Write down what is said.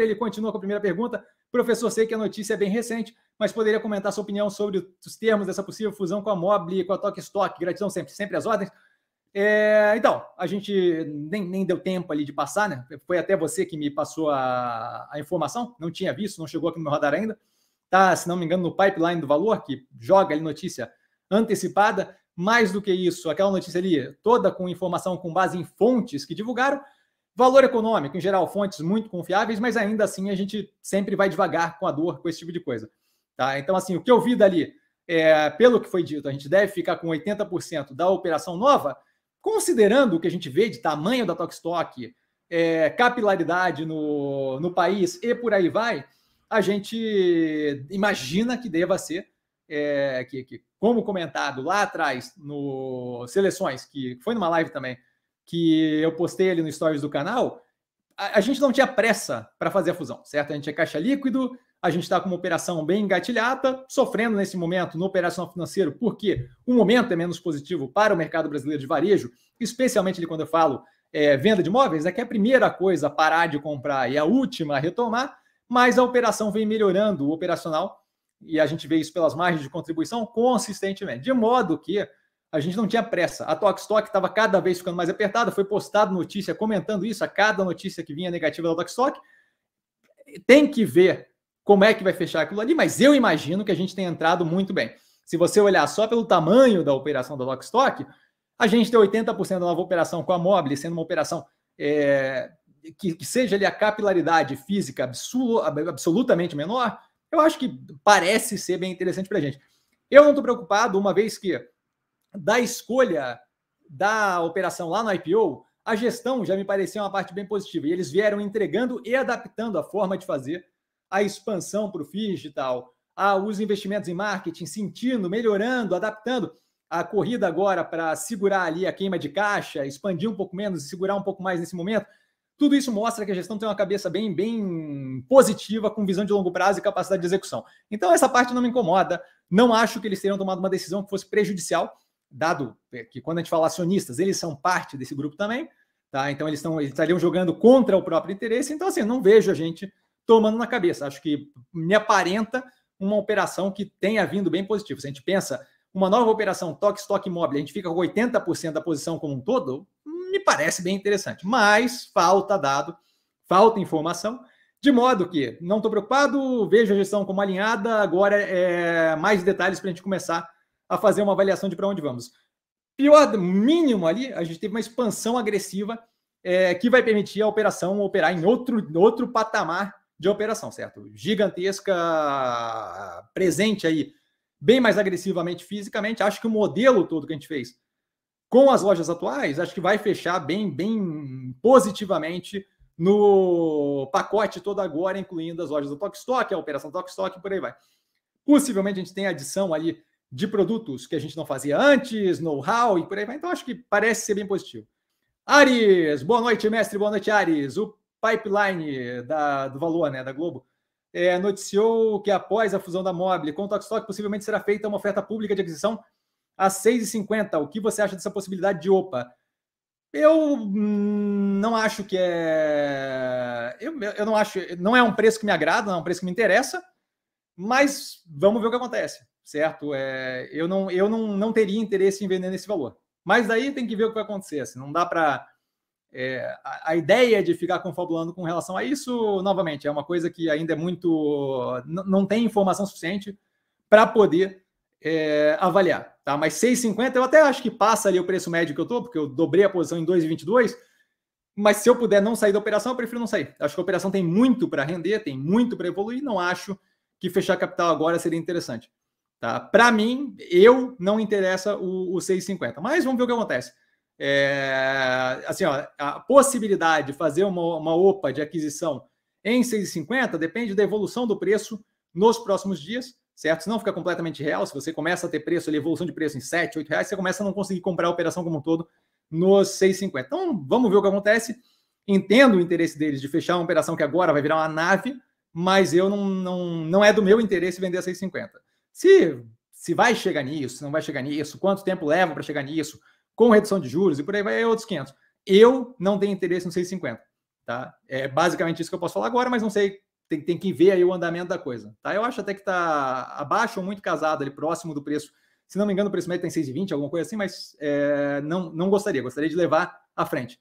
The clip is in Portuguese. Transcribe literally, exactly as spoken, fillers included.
sempre. Ele continua com a primeira pergunta. Professor, sei que a notícia é bem recente, mas poderia comentar sua opinião sobre os termos dessa possível fusão com a Mobly e com a Tok&Stok. Gratidão sempre, sempre às ordens. É, então, a gente nem, nem deu tempo ali de passar, né? Foi até você que me passou a, a informação, não tinha visto, não chegou aqui no meu radar ainda. Tá, se não me engano, no pipeline do Valor, que joga ali notícia antecipada. Mais do que isso, aquela notícia ali toda com informação com base em fontes que divulgaram, Valor Econômico, em geral, fontes muito confiáveis, mas ainda assim a gente sempre vai devagar com a dor, com esse tipo de coisa. Tá? Então, assim, o que eu vi dali, é, pelo que foi dito, a gente deve ficar com oitenta por cento da operação nova, considerando o que a gente vê de tamanho da Tok&Stok, é, capilaridade no, no país e por aí vai, a gente imagina que deva ser, é, que, que, como comentado lá atrás no Seleções, que foi numa live também, que eu postei ali no Stories do canal, a, a gente não tinha pressa para fazer a fusão, certo? A gente é caixa líquido, a gente está com uma operação bem engatilhada, sofrendo nesse momento no operacional financeiro, porque o momento é menos positivo para o mercado brasileiro de varejo, especialmente ali quando eu falo é, venda de imóveis, é que é a primeira coisa a parar de comprar e a última a retomar, mas a operação vem melhorando, o operacional, e a gente vê isso pelas margens de contribuição consistentemente, de modo que a gente não tinha pressa. A Tok&Stok estava cada vez ficando mais apertada, foi postado notícia comentando isso, a cada notícia que vinha negativa da Tok&Stok. Tem que ver como é que vai fechar aquilo ali, mas eu imagino que a gente tem entrado muito bem. Se você olhar só pelo tamanho da operação da Tok&Stok, a gente tem oitenta por cento da nova operação com a Mobly, sendo uma operação é, que, que seja ali a capilaridade física absolu, absolutamente menor, eu acho que parece ser bem interessante para a gente. Eu não estou preocupado, uma vez que da escolha da operação lá no I P O, a gestão já me parecia uma parte bem positiva. E eles vieram entregando e adaptando a forma de fazer, a expansão para o digital, a, os investimentos em marketing, sentindo, melhorando, adaptando. A corrida agora para segurar ali a queima de caixa, expandir um pouco menos e segurar um pouco mais nesse momento. Tudo isso mostra que a gestão tem uma cabeça bem, bem positiva, com visão de longo prazo e capacidade de execução. Então, essa parte não me incomoda. Não acho que eles teriam tomado uma decisão que fosse prejudicial, dado que quando a gente fala acionistas, eles são parte desse grupo também, tá? Então eles, tão, eles estariam jogando contra o próprio interesse, então assim, não vejo a gente tomando na cabeça, acho que me aparenta uma operação que tenha vindo bem positivo. Se a gente pensa uma nova operação Tok&Stok Mobly, a gente fica com oitenta por cento da posição como um todo, me parece bem interessante, mas falta dado, falta informação, de modo que não estou preocupado, vejo a gestão como alinhada, agora é mais detalhes para a gente começar a fazer uma avaliação de para onde vamos. Pior mínimo ali, a gente teve uma expansão agressiva é, que vai permitir a operação operar em outro, outro patamar de operação, certo? Gigantesca, presente aí, bem mais agressivamente fisicamente. Acho que o modelo todo que a gente fez com as lojas atuais, acho que vai fechar bem, bem positivamente no pacote todo agora, incluindo as lojas do Tok&Stok, a operação Tok&Stok e por aí vai. Possivelmente a gente tem adição ali de produtos que a gente não fazia antes, know-how e por aí vai. Então, acho que parece ser bem positivo. Ares, boa noite, mestre. Boa noite, Ares. O pipeline da, do Valor, né, da Globo, é, noticiou que após a fusão da Mobly com o Tok&Stok, possivelmente será feita uma oferta pública de aquisição a seis reais e cinquenta centavos. O que você acha dessa possibilidade de O P A? Eu hum, não acho que é... Eu, eu não acho... Não é um preço que me agrada, não é um preço que me interessa, mas vamos ver o que acontece. Certo? É, eu não, eu não, não teria interesse em vender nesse valor. Mas daí tem que ver o que vai acontecer. Assim, não dá para... É, a, a ideia de ficar confabulando com relação a isso, novamente, é uma coisa que ainda é muito... Não tem informação suficiente para poder é, avaliar. Tá? Mas seis reais e cinquenta centavos eu até acho que passa ali o preço médio que eu estou, porque eu dobrei a posição em dois reais e vinte e dois centavos, mas se eu puder não sair da operação, eu prefiro não sair. Acho que a operação tem muito para render, tem muito para evoluir, não acho que fechar capital agora seria interessante. Tá? Para mim, eu não interessa o, o seis reais e cinquenta centavos, mas vamos ver o que acontece. É, assim, ó, a possibilidade de fazer uma, uma O P A de aquisição em seis reais e cinquenta centavos depende da evolução do preço nos próximos dias, certo? Se não fica completamente real, se você começa a ter preço, ali, evolução de preço em sete reais, oito reais, você começa a não conseguir comprar a operação como um todo nos seis reais e cinquenta centavos. Então, vamos ver o que acontece. Entendo o interesse deles de fechar uma operação que agora vai virar uma nave, mas eu não, não, não é do meu interesse vender a seis reais e cinquenta centavos. Se, se vai chegar nisso, se não vai chegar nisso, quanto tempo leva para chegar nisso, com redução de juros e por aí vai, é outros quinhentos. Eu não tenho interesse no seis reais e cinquenta centavos. Tá? É basicamente isso que eu posso falar agora, mas não sei, tem, tem que ver aí o andamento da coisa. Tá? Eu acho até que está abaixo ou muito casado, ali próximo do preço. Se não me engano, o preço médio tem seis e vinte, alguma coisa assim, mas é, não, não gostaria. Gostaria de levar à frente.